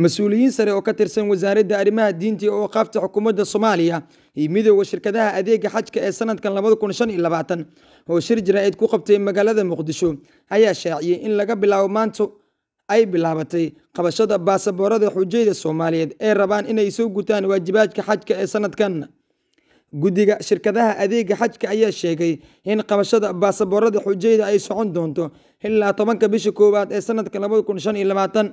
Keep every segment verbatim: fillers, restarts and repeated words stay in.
مسؤوليين سري oo ka tirsan wasaaradda arrimaha diinta iyo waqafta xukuumadda Soomaaliya iyo midowga shirkadaha adeega xajka ee sanadkan laba kun iyo shan iyo labaatan oo shir jaraa'id ku qabtay magaalada Muqdisho ayaa shaaciyay in laga bilaabo maanto ay bilaabatay qabashada baasaboorada xujayda Soomaaliyeed ee rabaan inay soo gutaan waajibaadka xajka ee sanadkan guddiga shirkadaha adeega xajka ayaa sheegay in qabashada baasaboorada xujayda ay socon doonto ilaa tobanka bisha koowaad ee sanadka laba kun iyo shan iyo labaatan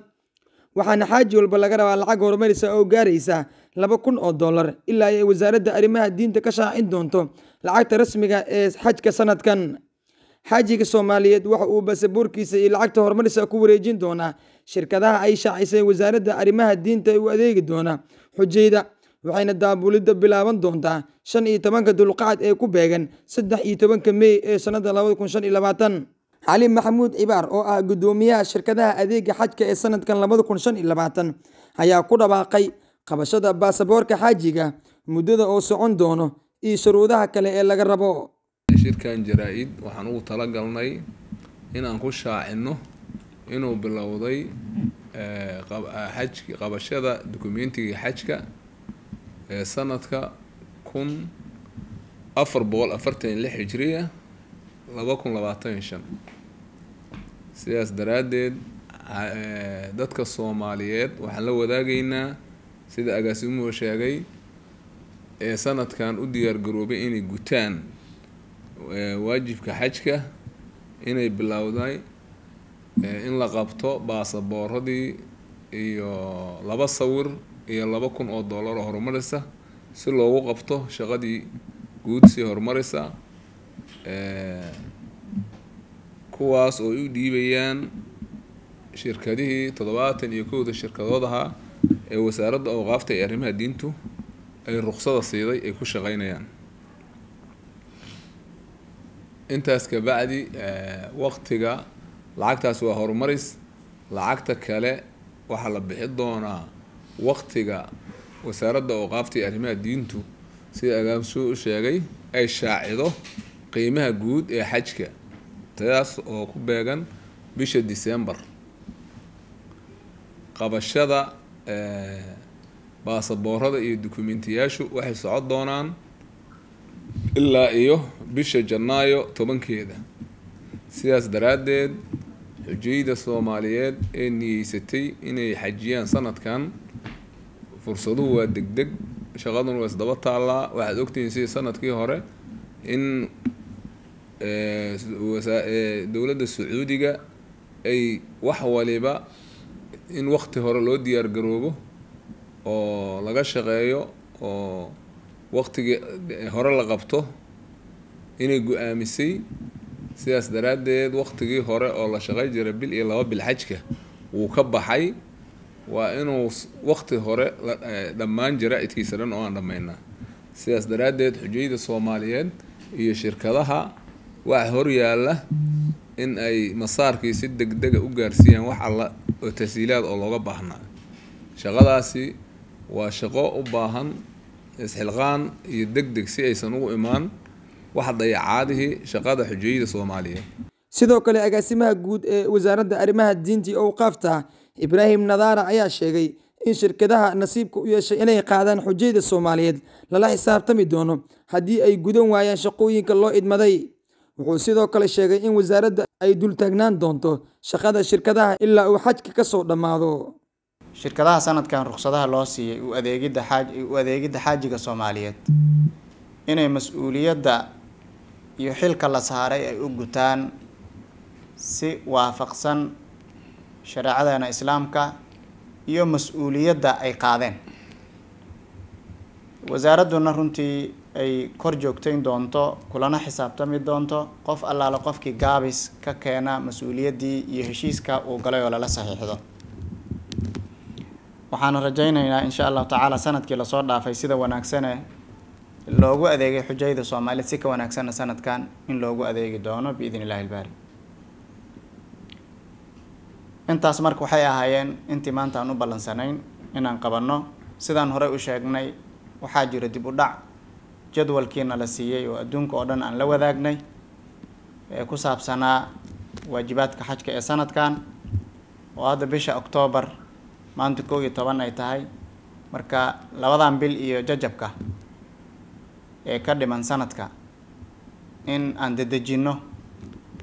waxaana xaaji walba laga rabaa lacag horumarisa oo gaaraysa laba kun oo dollar ilaa ay wasaaradda arrimaha diinta ka shaacin doonto lacagta rasmiga ee xajka sanadkan xaajiga Soomaaliyeed waxa uu baasaboorkiisa iyo lacagta horumarisa ku wareejin doonaa shirkadaha ay shaacisay wasaaradda arrimaha diinta ee u adeegi doona xujayda waxayna daabulida bilaaban doontaa shan iyo tobanka dulqaad ee ku beegan saddex iyo tobanka May ee sanadka laba kun iyo shan iyo labaatan علي محمود عبار او اه قدوميها شركتها اذيق حجك اي سند كان لبادكون شان اللباتن هيا قد باقي قبشة باسبورك حاجيك مدودة او سعون دونه اي شرودها كلا اي لقربو شركة جرائد وحنو تلقلني انا نخشها عنه انو باللوضي قبشة دوكومينتي حجك سندك كن افر بول افرتين لحجرية laba kun iyo labaatan iyo shan sidaas daraadeed dadka Soomaaliyeed waxaan la wadaagaynaa sida agaasimuhu sheegay ee sanadkan u diyaar garoobay inay gutaan waajibka xajka inay bilowday in la qabto baasaboorradii iyo laba sawir iyo laba kun oo dollar horumarisa si loogu qabto shaqadii guud si horumarisa kuwaas oo u dhiibayaan shirkadihii toddobaatan iyo koow shirkadood ahaa ee wasaaradda awqaafta ee arrimaha diintu ay ruqsada siiday ay ku shaqeynayaan intaas ka bacdi waqtiga lacagtaas waa horumaris lacagta kale waxa la bixin doonaa waqtiga wasaaradda awqaafta ee arrimaha diintu sida agaasimuhu sheegay ay shaacido qiimaha guud ee xajka taas oo ku beegan bisha December qabashada ee baasaboorada iyo dukumeentiyaashu waxay socod doonaan ilaa iyo bisha Janaayo tobankeeda sidaas daraadeed xujayda Soomaaliyeed ee niyeysatay inay xajiyaan sanadkan fursaduhu waa degdeg shaqaduna waa isdaba taala waxaad ogtiin sidii sanadkii hore in دولة السعودية أي وحوليبا إن وقت هرلو ديار جروبه أو لقاش غايو أو وقت هرلا قبته إن جو أمسي سياس دراد وقت جي هر أو لقاش غاي جربيل إلا بالحجكة وكب حي وإنه وقت هر دمان جرائد كيسرن أو دماننا سياس دراد حجيد الصوماليين iyo shirkadaha wax hor yaala in ay masaarkiisa degdeg u gaarsiiyaan wax alla oo tasiilaad oo looga baahnaa shaqadaasi waa shaqo u baahan isxilqaan iyo degdeg si aysan ugu imaan wax dayacaadii shaqada xujayda Soomaaliyeed sidoo kale agaasimaha guud ee wasaaradda arrimaha diinta iyo waqafta Ibrahim Nadaara ayaa sheegay in shirkadaha nasiibka u yeeshay inay qaadaan xujayda Soomaaliyeed lala xisaabtami doono haddii ay gudan waayaan shaqooyinka loo idmaday wuxuu sidoo kale sheegay in wasaaradda ay dul taagnaan doonto shaqada shirkadaha ilaa uu xajka ka soo dhamaado shirkadaha sanadkan ruqsadaha loo siiyay u adeegida xaaj u adeegida xaajiga Soomaaliyeed inay mas'uuliyadda iyo xilka la saaray ay u gutaan si waafaqsan shariicadaana islaamka iyo mas'uuliyadda ay qaadeen wasaaraduna runtii ay kor joogteyn doonto kulana xisaabtami doonto qof allaala qofkii gaabis ka keena mas'uuliyaddii iyo heshiiska uu galay oo la saxiixdo waxaan rajaynaynaa insha Allah ta'ala sanadkii la soo dhaafay sida wanaagsan ee loogu adeegay xujayda Soomaaliyeed si ka wanaagsan sanadkan in loogu adeegi doono biidinillaahi albaari intaas markii waxay ahaayeen intii maanta aanu balansanayn inaan qabanno sidaan hore u sheegnay waxa jira dib u dhac jadwalkiina la siiyay oo adduunka oo dhan aan la wadaagnay ee ku saabsanaa waajibaadka xajka ee sanadkan oo hadda bisha October maanta koo iyo toban ay tahay marka labadan bil iyo jajabka ee ka dhiman sanadka in aan dadajino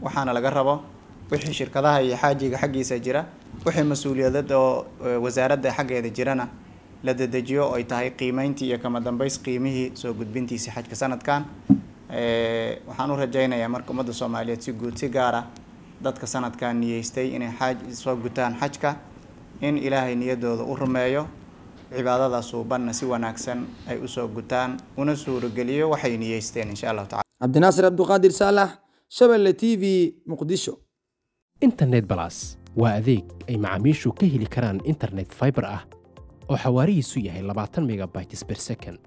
waxaana laga rabo wixii shirkadaha iyo xaajiga xaqiisa jira wixii mas'uuliyadda wasaaradda xaqeeda jirana la dadajiyo oo ay tahay qiimayntii iyo kama dambays qiimihii soo gudbintiisa xajka sanadkan ee waxaan u rajaynayaa marka ummadda Soomaaliyeed si guud si gaar ah dadka sanadkan niyeystay inay xaj soo gutaan xajka in Ilaahay niyadooda u rumeeyo cibaadada suubanna si wanaagsan ay u soo gutaan una suurogeliyo waxay niyeysteen insha Allah ta'ala Abdinaasir Abduqaadir Saalax Shabelle تي في Muqdisho Internet Plus waa adeeg ay macaamiishu ka heli karaan internet fiber ah oo xawaarihiisu yahay labaatan megabytes per second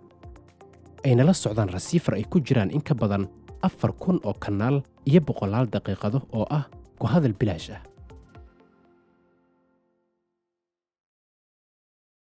ayna la socdaan receiver ay ku jiraan in ka badan afar kun oo kanaal iyo boqolaal daqiiqado oo ah ku hadal bilaash ah.